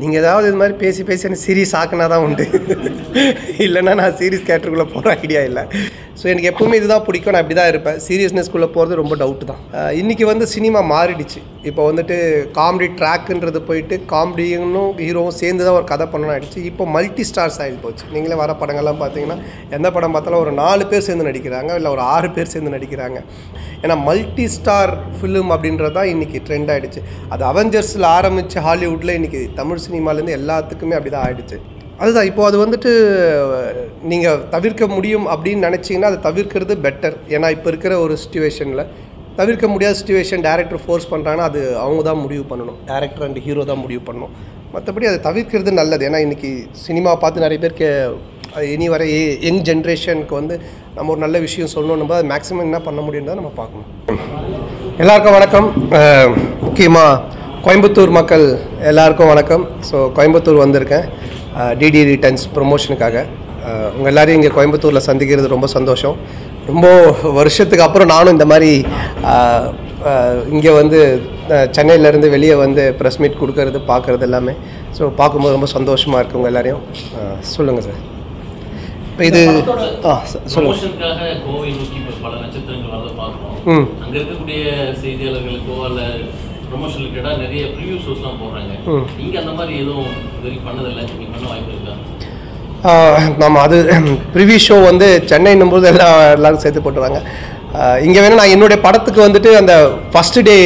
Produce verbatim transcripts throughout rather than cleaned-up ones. நீங்கள் ஏதாவது இது மாதிரி பேசி பேசி எனக்கு சீரீஸ் ஆக்குனா தான் உண்டு, இல்லைன்னா நான் சீரீஸ் கேட்டருக்குள்ளே போகிற ஐடியா இல்லை. ஸோ எனக்கு எப்பவுமே இதுதான் பிடிக்கும், நான் இப்படி தான் இருப்பேன். சீரியஸ்னஸ்குள்ளே போகிறது ரொம்ப டவுட்டு தான். இன்றைக்கி வந்து சினிமா மாறிடுச்சு. இப்போ வந்துட்டு காமெடி ட்ராக்குன்றது போயிட்டு காமெடியும் ஹீரோவும் சேர்ந்து தான் ஒரு கதை பண்ணணும் ஆகிடுச்சு. இப்போ மல்டி ஸ்டார்ஸ் ஆகிட்டு போச்சு. நீங்களே வர படங்கள்லாம் பார்த்தீங்கன்னா எந்த படம் பார்த்தாலும் ஒரு நாலு பேர் சேர்ந்து நடிக்கிறாங்க, இல்லை ஒரு ஆறு பேர் சேர்ந்து நடிக்கிறாங்க. ஏன்னா மல்டி ஸ்டார் ஃபிலிம் அப்படின்றது தான் இன்றைக்கி ட்ரெண்ட் ஆகிடுச்சு. அது அவெஞ்சர்ஸில் ஆரம்பித்து ஹாலிவுட்டில் இன்றைக்கி தமிழ் சினிமாலேருந்து எல்லாத்துக்குமே அப்படி தான் ஆகிடுச்சு. அதுதான் இப்போது அது வந்துட்டு நீங்கள் தவிர்க்க முடியும் அப்படின்னு நினச்சிங்கன்னா அது தவிர்க்கிறது பெட்டர். ஏன்னா இப்போ இருக்கிற ஒரு சுச்சுவேஷனில் தவிர்க்க முடியாத சுச்சுவேஷன் டேரக்டர் ஃபோர்ஸ் பண்ணுறாங்கன்னா அது அவங்க தான் முடிவு பண்ணணும், டேரக்டர் அண்ட் ஹீரோ தான் முடிவு பண்ணணும். மற்றபடி அதை தவிர்க்கிறது நல்லது. ஏன்னா இன்றைக்கி சினிமா பார்த்து நிறைய பேர் கே இனி வர யங் ஜென்ரேஷனுக்கு வந்து நம்ம ஒரு நல்ல விஷயம் சொல்லணும்னா அது மேக்ஸிமம் என்ன பண்ண முடியும்தான் நம்ம பார்க்கணும். எல்லாருக்கும் வணக்கம். முக்கியமாக கோயம்புத்தூர் மக்கள் எல்லாருக்கும் வணக்கம். ஸோ கோயம்புத்தூர் வந்திருக்கேன் டிடி ரிட்டர்ன்ஸ் ப்ரொமோஷனுக்காக. உங்கள் எல்லோரும் இங்கே கோயம்புத்தூரில் சந்திக்கிறது ரொம்ப சந்தோஷம். ரொம்ப வருஷத்துக்கு அப்புறம் நானும் இந்த மாதிரி இங்கே வந்து சென்னையிலேருந்து வெளியே வந்து ப்ரெஸ் மீட் கொடுக்கறது பார்க்குறது எல்லாமே ஸோ பார்க்கும்போது ரொம்ப சந்தோஷமாக இருக்குது. உங்கள் எல்லோரையும் சொல்லுங்கள் சார். இப்போ இது ஆ சொல்லுங்கள். ம் நம்ம அது ப்ரிவியூ ஷோ வந்து சென்னைன்னும் போது எல்லாம் எல்லாரும் சேர்த்து போட்டுருவாங்க. இங்கே வேணால் நான் என்னுடைய படத்துக்கு வந்துட்டு அந்த ஃபஸ்ட்டு டே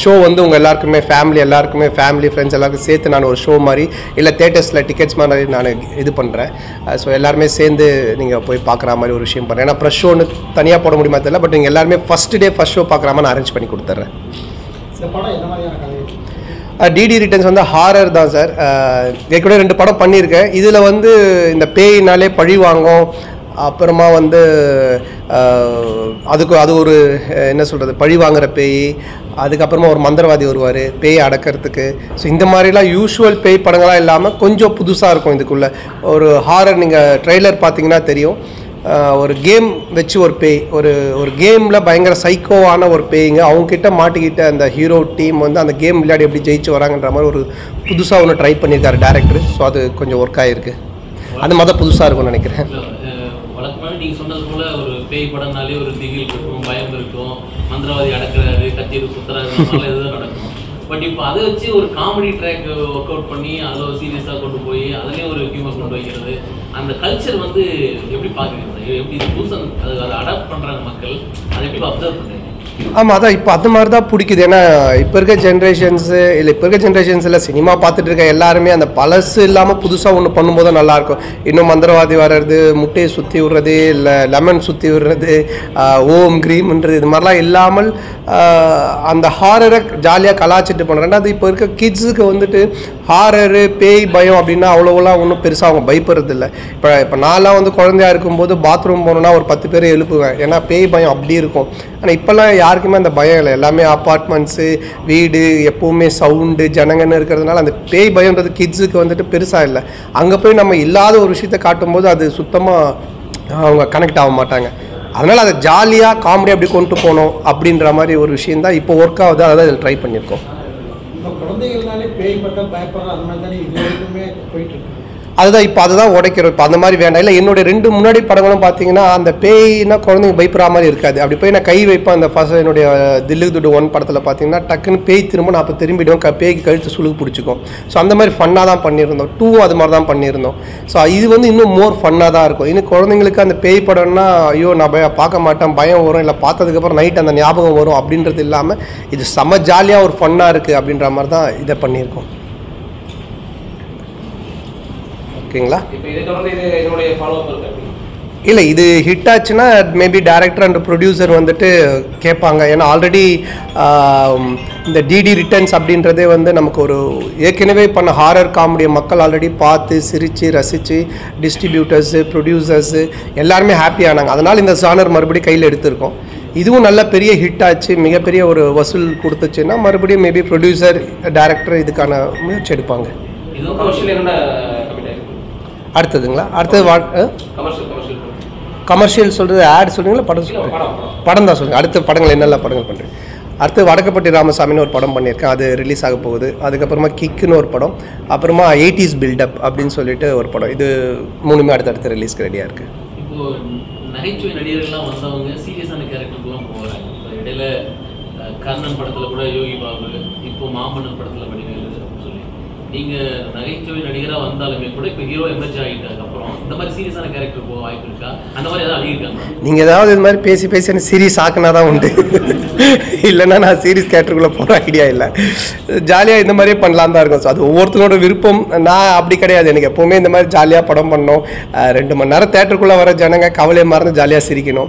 ஷோ வந்து உங்கள் எல்லாருக்குமே ஃபேமிலி எல்லாருக்குமே ஃபேமிலி ஃப்ரெண்ட்ஸ் எல்லாருக்கும் சேர்த்து நான் ஒரு ஷோ மாதிரி இல்லை தேட்டர்ஸில் டிக்கெட்ஸ் மாதிரி நான் இது பண்ணுறேன். ஸோ எல்லாருமே சேர்ந்து நீங்கள் போய் பார்க்குற மாதிரி ஒரு விஷயம் பண்ணுறேன். ஏன்னா ப்ரெஷ் ஷோன்னு தனியாக போட முடியுமா தெரியல, பட் நீங்கள் எல்லாருமே ஃபஸ்ட்டு டே ஃபஸ்ட் ஷோ பார்க்குற மாதிரி நான் அரேஞ்ச் பண்ணி கொடுத்துட்றேன். டிடி ரிட்டர்ன்ஸ் வந்து ஹாரர் தான் சார். ஏற்கனவே ரெண்டு படம் பண்ணியிருக்கேன். இதில் வந்து இந்த பேயினாலே பழி வாங்கும், அப்புறமா வந்து அதுக்கு அது ஒரு என்ன சொல்கிறது பழி வாங்குற பேய், அதுக்கப்புறமா ஒரு மந்திரவாதி வருவார் பேயை அடக்கிறதுக்கு. ஸோ இந்த மாதிரிலாம் யூஷுவல் பேய் படங்களாக இல்லாமல் கொஞ்சம் புதுசாக இருக்கும். இதுக்குள்ளே ஒரு ஹாரர் நீங்கள் ட்ரெய்லர் பார்த்தீங்கன்னா தெரியும், ஒரு கேம் வச்சு ஒரு பேய் ஒரு ஒரு கேமில் பயங்கர சைக்கோவான ஒரு பேய்ங்க, அவங்கக்கிட்ட மாட்டிக்கிட்ட அந்த ஹீரோ டீம் வந்து அந்த கேம் விளையாடி எப்படி ஜெயிச்சு வராங்கன்ற மாதிரி ஒரு புதுசாக ஒன்று ட்ரை பண்ணியிருக்காரு டேரக்டர். ஸோ அது கொஞ்சம் ஒர்க் ஆகிருக்கு. அந்த மாதிரி தான் புதுசாக இருக்கும்னு நினைக்கிறேன். நீங்கள் சொன்னது போல ஒரு பேய் படம்னாலே ஒரு திகில் இருக்கும், பயம் இருக்கும், மந்திரவாதி அடக்கிறாரு, கத்தி குத்துறாரு, எதுவும் நடக்கும். பட் இப்போ அதை வச்சு ஒரு காமெடி ட்ராக் ஒர்க் அவுட் பண்ணி அதை ஒரு சீரியஸாக கொண்டு போய் அதிலே ஒரு ஹியூமர் கொண்டு வைக்கிறது, அந்த கல்ச்சர் வந்து எப்படி பார்க்குறீங்க? எப்படி புதுசாக அதை அடாப்ட் பண்ணுறாங்க மக்கள், அதை எப்படி அப்சர்வ் பண்ணுறீங்க? ஆமாம், அதான் இப்போ அது மாதிரி தான் பிடிக்குது. ஏன்னா இப்போ இருக்க ஜென்ரேஷன்ஸு இல்லை இப்போ இருக்க ஜென்ரேஷன்ஸில் சினிமா பார்த்துட்டு இருக்க எல்லாருமே அந்த பழசு இல்லாமல் புதுசாக ஒன்று பண்ணும்போது நல்லாயிருக்கும். இன்னும் மந்திரவாதி வர்றது, முட்டையை சுற்றி விடுறது, இல்லை லெமன் சுற்றி விடுறது, ஓம் க்ரீம்ன்றது, இது மாதிரிலாம் இல்லாமல் அந்த ஹாரரை ஜாலியாக கலாச்சிட்டு பண்ணுறேன்னா அது இப்போ இருக்க கிட்ஸுக்கு வந்துட்டு ஹாரரு பேய் பயம் அப்படின்னா அவ்வளோலாம் ஒன்றும் பெருசாக அவங்க பயப்படுறது இல்லை. இப்போ இப்போ நான்லாம் வந்து குழந்தையாக இருக்கும்போது பாத்ரூம் போனோன்னா ஒரு பத்து பேர் எழுப்புவேன், ஏன்னா பேய் பயம் அப்படி இருக்கும். ஆனால் இப்போல்லாம் யாருக்குமே அந்த பயம் இல்லை, எல்லாமே அப்பார்ட்மெண்ட்ஸு வீடு எப்போவுமே சவுண்டு ஜனங்கன்னு இருக்கிறதுனால அந்த பேய் பயம்ன்றது கிட்ஸுக்கு வந்துட்டு பெருசாக இல்லை. அங்கே போய் நம்ம இல்லாத ஒரு விஷயத்தை காட்டும்போது அது சுத்தமாக அவங்க கனெக்ட் ஆக மாட்டாங்க. அதனால் அதை ஜாலியாக காமெடி அப்படி கொண்டு போகணும் அப்படின்ற மாதிரி ஒரு விஷயந்தான் இப்போ ஒர்க் ஆகுது. அதை தான் இதில் ட்ரை பண்ணியிருக்கோம். அதுதான் இப்போ அதை தான் உடைக்கிறோம். இப்போ அந்த மாதிரி வேண்டாம். இல்லை என்னுடைய ரெண்டு முன்னாடி படங்களும் பார்த்தீங்கன்னா அந்த பேய்னா குழந்தைங்க பயப்புற மாதிரி இருக்காது. அப்படி போய் நான் கை வைப்பேன். அந்த ஃபஸ்ட் என்னுடைய தில்லுக்கு துட்டு ஒன் படத்தில் பார்த்தீங்கன்னா டக்குன்னு பேய் திரும்ப நான் அப்போ திரும்பிடுவோம், க பேய்க்கு கழுத்து சுழுகு பிடிச்சிக்கும். ஸோ அந்த மாதிரி ஃபன்னாக தான் பண்ணியிருந்தோம். டூ அது மாதிரி தான் பண்ணியிருந்தோம். ஸோ இது வந்து இன்னும் மோர் ஃபன்னாக தான் இருக்கும். இன்னும் குழந்தைங்களுக்கு அந்த பேய் படம்னா ஐயோ நான் பய பார்க்க மாட்டேன், பயம் வரும், இல்லை பார்த்ததுக்கப்புறம் நைட் அந்த ஞாபகம் வரும் அப்படின்றது இல்லாமல் இது செம ஜாலியாக ஒரு ஃபன்னாக இருக்குது அப்படின்ற மாதிரி தான் இதை பண்ணியிருக்கோம். ஓகேங்களா? இல்லை இது ஹிட் ஆச்சுன்னா மேபி டேரக்டர் அண்ட் ப்ரொடியூசர் வந்துட்டு கேட்பாங்க. ஏன்னா ஆல்ரெடி இந்த டிடி ரிட்டர்ன்ஸ் அப்படின்றதே வந்து நமக்கு ஒரு ஏற்கனவே பண்ண ஹாரர் காமெடியை மக்கள் ஆல்ரெடி பார்த்து சிரித்து ரசித்து டிஸ்ட்ரிபியூட்டர்ஸு ப்ரொடியூசர்ஸு எல்லாருமே ஹாப்பியானாங்க. அதனால் இந்த ஜானர் மறுபடியும் கையில் எடுத்திருக்கோம். இதுவும் நல்ல பெரிய ஹிட் ஆச்சு, மிகப்பெரிய ஒரு வசூல் கொடுத்துச்சுன்னா மறுபடியும் மேபி ப்ரொடியூசர் டேரக்டர் இதுக்கான முயற்சி எடுப்பாங்க. அடுத்ததுங்களா? அடுத்தது வா கமர்ஷியல் சொல்கிறது ஆட் சொல்கிறீங்களா படம் சொல்கிறீங்க? படம் தான் சொல்லுங்கள். அடுத்த படங்கள் என்னெல்லாம் படங்கள் பண்ணுறீங்க? அடுத்து வடக்கப்பட்டி ராமசாமின்னு ஒரு படம் பண்ணியிருக்கேன், அது ரிலீஸ் ஆக போகுது. அதுக்கப்புறமா கிக்குன்னு ஒரு படம், அப்புறமா எயிட்டிஸ் பில்டப் அப்படின்னு சொல்லிட்டு ஒரு படம். இது மூணுமே அடுத்தடுத்து ரிலீஸ்க்கு ரெடியாக இருக்குது. இப்போது நகைச்சுவை நடிகர்கள்லாம் வந்தவங்க சீரியஸான கேரக்டருக்குலாம் போகிறாங்க. இப்போ இடையில கர்ணன் படத்தில் கூட யோகி பாபு, இப்போது மாமன்னன் படத்தில் வடிவேலு சொல்லி நீங்கள் நகைச்சுவை நடிகராக வந்தாலுமே கூட இப்போ ஹீரோ எமர்ஜ் ஆகிட்டாங்க. அப்புறம் இந்த மாதிரி சீரியஸான கேரக்டர் போக வாய்ப்பு இருக்கா? அந்த மாதிரி ஏதாவது அழுகிருக்காங்க? நீங்கள் ஏதாவது இது மாதிரி பேசி பேசி எனக்கு சீரியஸ் ஆக்குனா தான் உண்டு, இல்லைன்னா நான் சீரியஸ் கேரக்டருக்குள்ளே போகிற ஐடியா இல்லை. ஜாலியாக இந்த மாதிரியே பண்ணலாம் தான் இருக்கும். ஸோ அது ஒவ்வொருத்தரோட விருப்பம். நான் அப்படி கிடையாது, எனக்கு எப்போவுமே இந்த மாதிரி ஜாலியாக படம் பண்ணணும். ரெண்டு மணி நேரம் தேட்டருக்குள்ளே வர ஜனங்க கவலையை மறந்து ஜாலியாக சிரிக்கணும்.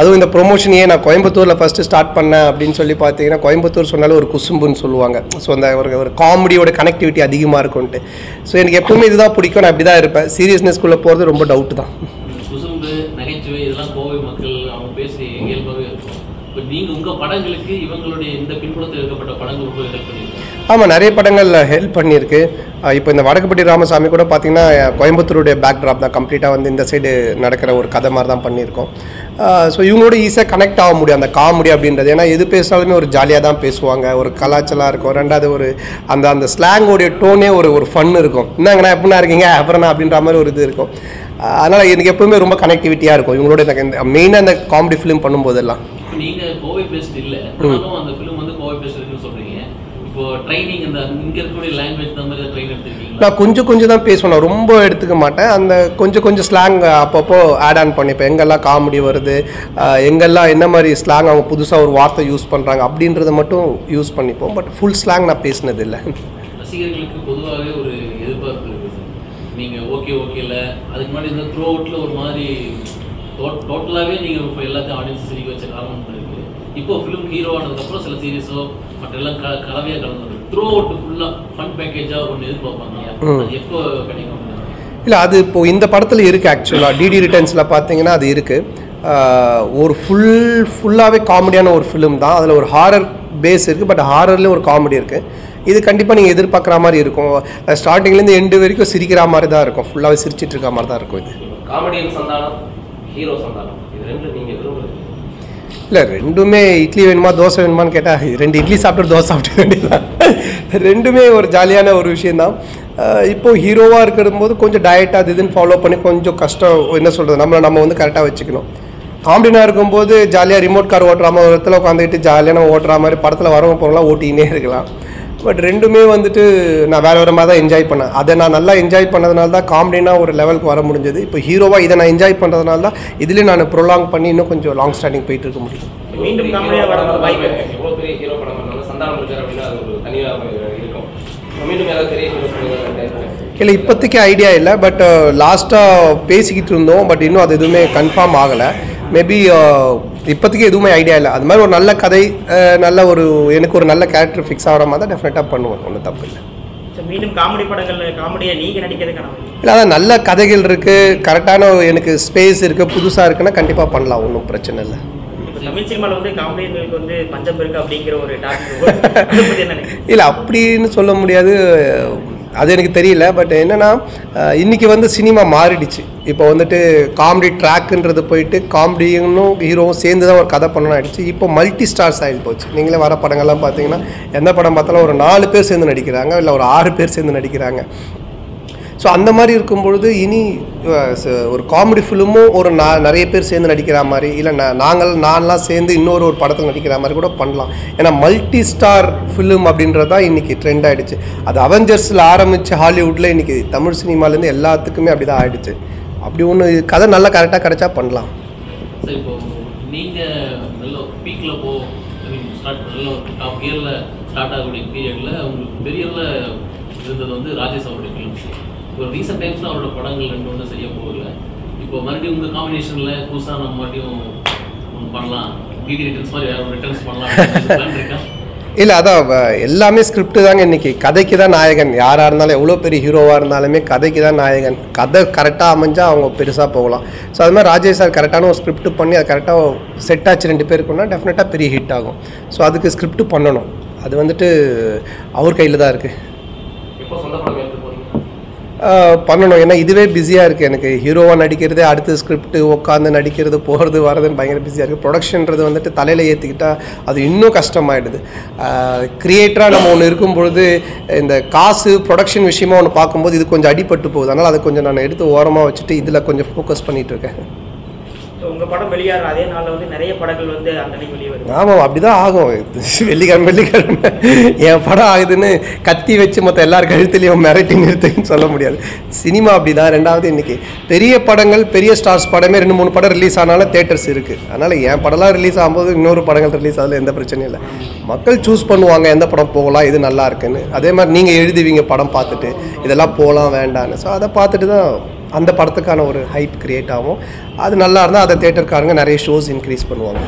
அதுவும் இந்த ப்ரொமோஷன் ஏன் நான் கோயம்புத்தூரில் ஃபஸ்ட்டு ஸ்டார்ட் பண்ணேன் அப்படின்னு சொல்லி பார்த்தீங்கன்னா, கோயம்புத்தூர் சொன்னாலும் ஒரு குசும்புன்னு சொல்லுவாங்க. ஸோ அந்த ஒரு காமெடியோட கனெக்டிவிட்டி அதிகமாக இருக்கும்ட்டு. ஸோ எனக்கு எப்பவுமே இதுதான் பிடிக்கும், நான் அப்படி தான் இருப்பேன். சீரியஸ்னஸ்குள்ளே போகிறது ரொம்ப டவுட் தான். குசும்பு நகைச்சுவை இதெல்லாம் கோவை மக்கள் அவங்க பேசி இயல்பாகவே இருக்கும். இப்போ நீங்கள் உங்கள் படங்களுக்கு இவங்களுடைய இந்த பின்புலத்தில் இருக்கப்பட்ட படங்களுக்கு ஹெல்ப் பண்ணியிருக்கீங்க? ஆமாம், நிறைய படங்களில் ஹெல்ப் பண்ணியிருக்கு. இப்போ இந்த வடக்கப்பட்டி ராமசாமி கூட பார்த்திங்கன்னா கோயம்புத்தூருடைய பேக்ட்ராப் தான், கம்ப்ளீட்டாக வந்து இந்த சைடு நடக்கிற ஒரு கதை மாதிரி தான் பண்ணியிருக்கோம். ஸோ இவங்களோட ஈஸியாக கனெக்ட் ஆக முடியும் அந்த காமெடி அப்படின்றது. ஏன்னா எது பேசினாலுமே ஒரு ஜாலியாக தான் பேசுவாங்க, ஒரு கலாச்சலாக இருக்கும். ரெண்டாவது ஒரு அந்த அந்த ஸ்லாங்கோடைய டோனே ஒரு ஒரு ஃபன் இருக்கும். என்னங்கண்ணா எப்படின்னா இருக்கீங்க அப்புறம் நான் அப்படின்ற மாதிரி ஒரு இது இருக்கும். அதனால் எனக்கு எப்பவுமே ரொம்ப கனெக்டிவிட்டியாக இருக்கும் இவங்களோட. எனக்கு மெயினாக அந்த காமெடி ஃபிலிம் பண்ணும்போதெல்லாம் நீங்கள் கோவை பேஸ்ட் இல்லை, அந்த ஃபிலிம் வந்து கோவை பேஸ்ட் இருக்குன்னு சொல்கிறீங்க. நான் கொஞ்சம் கொஞ்சம் தான் பேசுவேன், ரொம்ப எடுத்துக்க மாட்டேன். அந்த கொஞ்சம் கொஞ்சம் ஸ்லாங் அப்பப்போ ஆட் ஆன் பண்ணிப்பேன். எங்கெல்லாம் காமெடி வருது, எங்கெல்லாம் என்ன மாதிரி ஸ்லாங் அவங்க புதுசாக ஒரு வார்த்தை யூஸ் பண்ணுறாங்க அப்படின்றத மட்டும் யூஸ் பண்ணிப்போம். பட் ஃபுல் ஸ்லாங் நான் பேசினது இல்லை. ரசிகர்களுக்கு பொதுவாகவே ஒரு எதிர்பார்ப்பு இருக்குது, நீங்கள் ஓகே ஓகே இல்லை அதுக்கு முன்னாடி இந்த த்ரோ அவுட்டில் ஒரு மாதிரி டோட்டலாகவே நீங்கள் இப்போ எல்லாத்தையும் ஆடியன்ஸ் சிரிக்க வச்ச காரணம் இருக்குது. இப்போ ஃபிலிம் ஹீரோ ஆனதுக்கப்புறம் சில சீரியஸோ மற்றெல்லாம் க கலவையாக கலந்து த்ரோ அவுட் ஃபுல்லாக ஃபன் பேக்கேஜாக ஒன்று எதிர்பார்ப்பாங்க. அது எப்போ கிடைக்கும்? இல்லை, அது இப்போது இந்த படத்தில் இருக்குது. ஆக்சுவலாக டிடி ரிட்டர்ன்ஸில் பார்த்தீங்கன்னா அது இருக்குது. ஒரு ஃபுல் ஃபுல்லாகவே காமெடியான ஒரு ஃபிலிம் தான். அதில் ஒரு ஹாரர் பேஸ் இருக்குது, பட் ஹாரர்லேயும் ஒரு காமெடி இருக்குது. இது கண்டிப்பாக நீங்கள் எதிர்பார்க்குற மாதிரி இருக்கும். ஸ்டார்டிங்லேருந்து எண்டு வரைக்கும் சிரிக்கிற மாதிரி தான் இருக்கும், ஃபுல்லாகவே சிரிச்சிட்டு இருக்க மாதிரி தான் இருக்கும். இது காமெடியன் சந்தானம், ஹீரோ சந்தானம், இது ரெண்டு நீங்கள் விரும்புகிறது? இல்லை, ரெண்டுமே இட்லி வேணுமா தோசை வேணுமான்னு கேட்டால் ரெண்டு இட்லி சாப்பிட்டு தோசை சாப்பிட்டு வேண்டியதான். ரெண்டுமே ஒரு ஜாலியான ஒரு விஷயந்தான். இப்போது ஹீரோவாக இருக்கிறபோது கொஞ்சம் டயட்டாக அது இதுன்னு ஃபாலோ பண்ணி கொஞ்சம் கஷ்டம், என்ன சொல்கிறது, நம்மளை நம்ம வந்து கரெக்டாக வச்சுக்கணும். காமெடினாக இருக்கும்போது ஜாலியாக ரிமோட் கார் ஓட்டுற மாதிரி இடத்துல உட்காந்துக்கிட்டு ஜாலியாக நம்ம ஓட்டுற மாதிரி படத்தில் வரவங்க போகலாம், ஓட்டிகினே இருக்கலாம். பட் ரெண்டுமே வந்துட்டு நான் வேறு வேறு மாதிரி தான் என்ஜாய் பண்ணேன். அதை நான் நல்லா என்ஜாய் பண்ணதுனால தான் காமெடினா ஒரு லெவலுக்கு வர முடிஞ்சது. இப்போ ஹீரோவாக இதை நான் என்ஜாய் பண்ணுறதுனால தான் இதிலே நான் ப்ரொலாங் பண்ணி இன்னும் கொஞ்சம் லாங் ஸ்டாண்டிங் போயிட்டு இருக்க முடியும். மீண்டும் காமெடியாக வரது வாய்ப்பு இருக்குது. எவ்வளோ பெரிய ஹீரோ படம் பண்ணாலும் சந்தானம் முடிச்சார் அப்படின்னா அது ஒரு தனியாக இருக்கும். மீண்டும் ஏதாவது பெரிய ஹீரோ படம் இல்லை, இப்போதைக்கு ஐடியா இல்லை. பட் லாஸ்ட்டாக பேசிக்கிட்டு இருந்தோம், பட் இன்னும் அது எதுவுமே கன்ஃபார்ம் ஆகலை. மேபி இப்போதைக்கு எதுவுமே ஐடியா இல்லை. அது மாதிரி ஒரு நல்ல கதை, நல்ல ஒரு எனக்கு ஒரு நல்ல கேரக்டர் ஃபிக்ஸ் ஆகிற மாதிரி தான் டெஃபினட்டாக பண்ணுவேன், ஒன்றும் தப்பு இல்லை. மீண்டும் காமெடி படங்களில் காமெடியாக நீங்கள் நடிக்கிறதுக்கான இல்லை, அதான் நல்ல கதைகள் இருக்குது, கரெக்டான எனக்கு ஸ்பேஸ் இருக்குது, புதுசாக இருக்குன்னா கண்டிப்பாக பண்ணலாம், ஒன்றும் பிரச்சனை இல்லை. தமிழ் சினிமாவில் வந்து காமெடியன்களுக்கு வந்து பஞ்சம் இருக்குது அப்படிங்கிற ஒரு டாபிக் இல்லை அப்படின்னு சொல்ல முடியாது, அது எனக்கு தெரியல. பட் என்னென்னா இன்றைக்கி வந்து சினிமா மாறிடுச்சு. இப்போ வந்துட்டு காமெடி ட்ராக்குன்றது போயிட்டு காமெடியும் ஹீரோவும் சேர்ந்து தான் ஒரு கதை பண்ணணும் ஆகிடுச்சு. இப்போ மல்டி ஸ்டார்ஸ் ஆகிட்டு போச்சு. நீங்களே வர படங்கள்லாம் பார்த்தீங்கன்னா எந்த படம் பார்த்தாலும் ஒரு நாலு பேர் சேர்ந்து நடிக்கிறாங்க, இல்லை ஒரு ஆறு பேர் சேர்ந்து நடிக்கிறாங்க. ஸோ அந்த மாதிரி இருக்கும்பொழுது இனி ஒரு காமெடி ஃபிலிமும் ஒரு நா நிறைய பேர் சேர்ந்து நடிக்கிற மாதிரி, இல்லை நான் நாங்கள் நான்லாம் சேர்ந்து இன்னொரு ஒரு படத்தில் நடிக்கிற மாதிரி கூட பண்ணலாம். ஏன்னா மல்டி ஸ்டார் ஃபிலிம் அப்படின்றது தான் இன்றைக்கி ட்ரெண்ட் ஆகிடுச்சு. அது அவெஞ்சர்ஸில் ஆரம்பித்து ஹாலிவுட்டில் இன்றைக்கி தமிழ் சினிமாலேருந்து எல்லாத்துக்குமே அப்படி தான் ஆகிடுச்சு. அப்படி ஒன்று கதை நல்லா கரெக்டாக கிடைச்சா பண்ணலாம். சார் இப்போ நீங்கள் நல்ல பீக்கில் போ ஸ்டார்ட் பண்ணல, ஒரு டாப் இயரில் ஸ்டார்ட் ஆகக்கூடிய பீரியடில் உங்களுக்கு பெரியல இருந்தது வந்து ராஜேஷ் அவருடைய ஃபிலிம்ஸ். இப்போ ரீசெண்ட் டைம்ஸில் அவரோட படங்கள் ரெண்டு ஒன்றும் செய்ய போகல. இப்போ மறுபடியும் உங்கள் காம்பினேஷனில் புதுசாக நம்ம மறுபடியும் பண்ணலாம், டிடி ரிட்டர்ன்ஸ் மாதிரி வேறு ரிட்டர்ன்ஸ் பண்ணலாம் இருக்கேன். இல்லை, அதான் எல்லாமே ஸ்கிரிப்ட்டு தாங்க. இன்றைக்கி கதைக்கு தான் நாயகன். யாராக இருந்தாலும் எவ்வளோ பெரிய ஹீரோவாக இருந்தாலுமே கதைக்கு தான் நாயகன். கதை கரெக்டாக அமைஞ்சால் அவங்க பெருசாக போகலாம். ஸோ அது மாதிரி ராஜேஷ் சார் கரெக்டான ஒரு ஸ்கிரிப்ட் பண்ணி அது கரெக்டாக செட் ஆச்சு ரெண்டு பேருக்குன்னா டெஃபினட்டாக பெரிய ஹிட் ஆகும். ஸோ அதுக்கு ஸ்கிரிப்ட் பண்ணணும், அது வந்துட்டு அவர் கையில் தான் இருக்குது. பண்ணனும் ஏன்னா இதுவே பிஸியா இருக்கு எனக்கு ஹீரோவா நடிக்கிறது அடுத்து ஸ்கிரிப்ட் உட்கார்ந்து நடிக்கிறது போறது வரதுன்னு பயங்கர பிஸியா இருக்கு ப்ரொடக்ஷன்ன்றது வந்துட்டு தலையில ஏத்திக்கிட்டா அது இன்னும் கஷ்டமாயிடுது கிரியேட்டரா நம்ம ஒன்னு இருக்கும் பொழுது இந்த காசு ப்ரொடக்ஷன் விஷயமா ஒன்னு பாக்கும்போது இது கொஞ்சம் அடிபட்டு போகுது அதனால அத கொஞ்சம் நான் எடுத்து ஓரமா வச்சிட்டு இதல கொஞ்சம் ஃபோக்கஸ் பண்ணிட்டு இருக்கேன் உங்க படம் வெளியாற அதே நாள்ல வந்து நிறைய படங்கள் வந்து அந்த அன்னைக்கு வெளிய வருது ஆமா அப்படிதான் ஆகும் வெள்ளிக்கிழமை வெள்ளிக்கிழமை என் படம் ஆகுதுன்னு கத்தி வச்சு மொத்த எல்லார் கழுத்திலயும் மிரட்டி நிறுத்துன்னு சொல்ல முடியாது சினிமா அப்படிதான் இரண்டாவது இன்னைக்கு பெரிய படங்கள் பெரிய ஸ்டார்ஸ் படமே ரெண்டு மூணு படம் ரிலீஸ் ஆனால தியேட்டர்ஸ் இருக்கு அதனால என் படலாம் ரிலீஸ் ஆகும்போது இன்னொரு படங்கள் ரிலீஸ் ஆகல எந்த பிரச்சனையும் இல்லை மக்கள் சூஸ் பண்ணுவாங்க எந்த படம் போகலாம் இது நல்லா இருக்குன்னு அதே மாதிரி நீங்க எழுதுவீங்க படம் பார்த்துட்டு இதெல்லாம் போகலாம் வேண்டான்னு ஸோ அதை பார்த்துட்டு தான் அந்த படத்துக்கான ஒரு ஹைப் கிரியேட் ஆகும் அது நல்லா இருந்தால் அதை தியேட்டர்காரங்க நிறைய ஷோஸ் இன்க்ரீஸ் பண்ணுவாங்க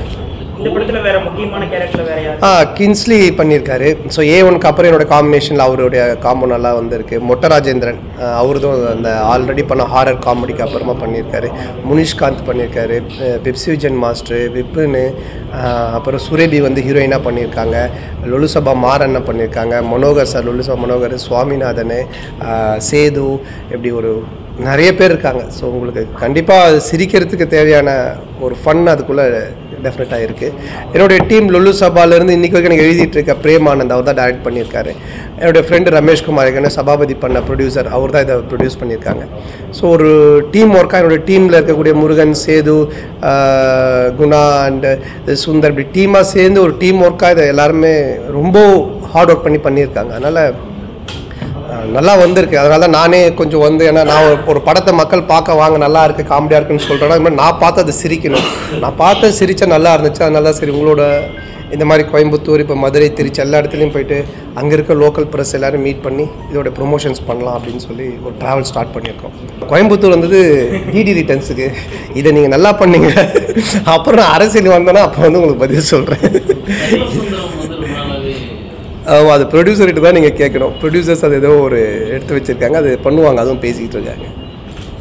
இந்த படத்துல வேற முக்கியமான கேரக்டர் வேற யாரு ஆ கின்ஸ்லி பண்ணிருக்காரு சோ ஏ ஒன் க்கு அப்புறம் என்னோட காம்பினேஷன்ல அவரோட காம்போ நல்லா வந்திருக்கு மொட்ட ராஜேந்திரன் அவர்தான் அந்த ஆல்ரெடி பண்ண ஹாரர் காமெடிக்கு அப்புறமா பண்ணிருக்காரு முனிஷ்காந்த் பண்ணிருக்காரு பெப்சியூஜன் மாஸ்டர் விபின் அப்புறம் சுரேபி வந்து ஹீரோயினா பண்ணிருக்காங்க லொலுசபா மாரண்ண பண்ணிருக்காங்க மனோகர் சார் லொலுசபா மனோகர் சுவாமிநாதன் சேது இப்படி ஒரு நிறைய பேர் இருக்காங்க சோ உங்களுக்கு கண்டிப்பா சிரிக்கிறதுக்கு தேவையான ஒரு ஃபன் அதுக்குள்ள டெஃபினட்டா இருக்கு என்னோட டீம் லொல்லு சபால இருந்து இன்னைக்கு வரைக்கும் எனக்கு எழுதிட்டு இருக்க பிரேமானந்த் அவர் தான் டைரக்ட் பண்ணியிருக்காரு என்னோட ஃப்ரெண்டு ரமேஷ் குமார் என்ன சபாபதி பண்ண ப்ரொடியூசர் அவர் தான் இதை ப்ரொடியூஸ் பண்ணியிருக்காங்க ஸோ ஒரு டீம் ஒர்க்காக என்னோட டீமில் இருக்கக்கூடிய முருகன் சேது குணா அண்ட் சுந்தர் இப்படி டீமாக சேர்ந்து ஒரு டீம் ஒர்க்காக இதை எல்லாருமே ரொம்ப ஹார்ட் ஒர்க் பண்ணி பண்ணியிருக்காங்க அதனால் நல்லா வந்திருக்கு அதனால தான் நானே கொஞ்சம் வந்து ஏன்னா நான் ஒரு படத்தை மக்கள் பார்க்க வாங்க நல்லா இருக்குது காமெடியாக இருக்குன்னு சொல்கிறேன்னா இது மாதிரி நான் பார்த்து அதை சிரிக்கணும் நான் பார்த்து சிரித்தா நல்லா இருந்துச்சு அதனால சரி உங்களோட இந்த மாதிரி கோயம்புத்தூர் இப்போ மதுரை திருச்சி எல்லா இடத்துலையும் போயிட்டு அங்கே இருக்க லோக்கல் ப்ரெஸ் எல்லோரும் மீட் பண்ணி இதோட ப்ரொமோஷன்ஸ் பண்ணலாம் அப்படின்னு சொல்லி ஒரு ட்ராவல் ஸ்டார்ட் பண்ணியிருக்கோம் கோயம்புத்தூர் வந்தது டிடி ரிட்டர்ன்ஸுக்கு இதை நீங்கள் நல்லா பண்ணீங்க அப்புறம் அரசியல் வந்தோன்னா அப்போ வந்து உங்களுக்கு பதில் சொல்கிறேன் அது ப்ரொடியூசர்கிட்ட தான் நீங்கள் கேட்கணும் ப்ரொடியூசர்ஸ் அது ஏதோ ஒரு எடுத்து வச்சுருக்காங்க அது பண்ணுவாங்க அதுவும் பேசிக்கிட்டு இருக்காங்க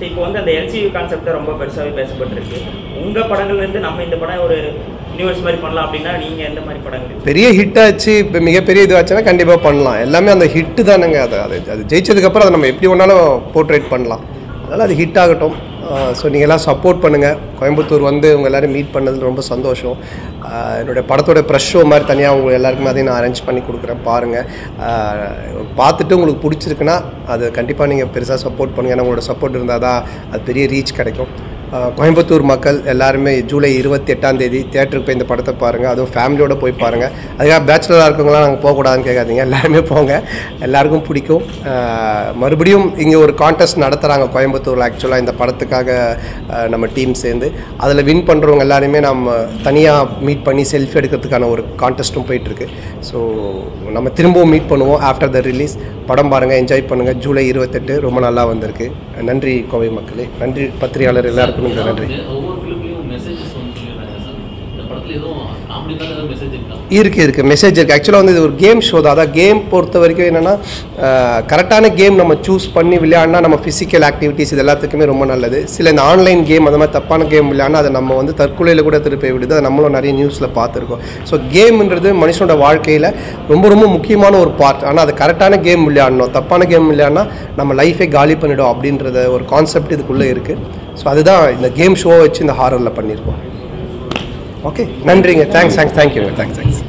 இப்போ வந்து அந்த எல்சியூ கான்செப்ட் ரொம்ப பெருசாகவே பேசப்பட்டிருக்கு உங்கள் படங்கள்லேருந்து நம்ம இந்த படம் ஒரு யூனிவர்ஸ் மாதிரி பண்ணலாம் அப்படின்னா நீங்கள் எந்த மாதிரி படங்கள் பெரிய ஹிட் ஆச்சு இப்போ மிகப்பெரிய இதுவாச்சுன்னா கண்டிப்பாக பண்ணலாம் எல்லாமே அந்த ஹிட்டு தானேங்க அதை அது அது ஜெயிச்சதுக்கப்புறம் அதை நம்ம எப்படி ஒன்றாலும் போர்ட்ரேட் பண்ணலாம் அதனால் அது ஹிட் ஆகட்டும் ஸோ நீங்கள் எல்லாம் சப்போர்ட் பண்ணுங்கள் கோயம்புத்தூர் வந்து உங்கள் எல்லோரும் மீட் பண்ணதில் ரொம்ப சந்தோஷம் என்னோடய படத்தோட ப்ரெஷ் ஷோ மாதிரி தனியாக உங்களுக்கு எல்லாருக்குமே அதையும் நான் அரேஞ்ச் பண்ணி கொடுக்குறேன் பாருங்கள் பார்த்துட்டு உங்களுக்கு பிடிச்சிருக்குன்னா அது கண்டிப்பாக நீங்கள் பெருசாக சப்போர்ட் பண்ணுங்கள் ஏன்னா உங்களோட சப்போர்ட் இருந்தால் தான் அது பெரிய ரீச் கிடைக்கும் கோயம்புத்தூர் மக்கள் எல்லாருமே ஜூலை இருபத்தி எட்டாம் தேதி தியேட்டருக்கு போய் இந்த படத்தை பாருங்கள் அதுவும் ஃபேமிலியோடு போய் பாருங்கள் அதுக்காக பேச்சுலராக இருக்கவங்களாம் நாங்கள் போகக்கூடாதுன்னு கேட்காதீங்க எல்லாருமே போங்க எல்லாருக்கும் பிடிக்கும் மறுபடியும் இங்கே ஒரு கான்டெஸ்ட் நடத்துகிறாங்க கோயம்புத்தூரில் ஆக்சுவலாக இந்த படத்துக்காக நம்ம டீம் சேர்ந்து அதில் வின் பண்ணுறவங்க எல்லாருமே நம்ம தனியாக மீட் பண்ணி செல்ஃபி எடுக்கிறதுக்கான ஒரு கான்டெஸ்ட்டும் போயிட்டுருக்கு ஸோ நம்ம திரும்பவும் மீட் பண்ணுவோம் ஆஃப்டர் த ரிலீஸ் படம் பாருங்கள் என்ஜாய் பண்ணுங்கள் ஜூலை இருபத்தெட்டு ரொம்ப நல்லா வந்திருக்கு நன்றி கோவை மக்களே நன்றி பத்திரிகையாளர் எல்லாருக்கும் நன்றி இருக்குது இருக்குது மெசேஜ் இருக்குது ஆக்சுவலாக வந்து இது ஒரு கேம் ஷோ தான் அதான் கேம் பொறுத்த வரைக்கும் என்னென்னா கரெக்டான கேம் நம்ம சூஸ் பண்ணி விளையாடினா நம்ம ஃபிசிக்கல் ஆக்டிவிட்டிஸ் இது எல்லாத்துக்குமே ரொம்ப நல்லது சில இந்த ஆன்லைன் கேம் அந்த மாதிரி தப்பான கேம் விளையாடினா அதை நம்ம வந்து தற்கொலையில் கூட திருப்பி விடுது அதை நம்மளும் நிறைய நியூஸில் பார்த்துருக்கோம் ஸோ கேம்ன்றது மனுஷனோட வாழ்க்கையில் ரொம்ப ரொம்ப முக்கியமான ஒரு பார்ட் ஆனால் அது கரெக்டான கேம் விளையாடணும் தப்பான கேம் விளையாடினா நம்ம லைஃபே காலி பண்ணிவிடும் அப்படின்றத ஒரு கான்செப்ட் இதுக்குள்ளே இருக்குது ஸோ அதுதான் இந்த கேம் ஷோவை வச்சு இந்த ஹாரரில் பண்ணியிருக்கோம் Okay, Nandringa, thanks, thanks, thank you, thanks, thanks.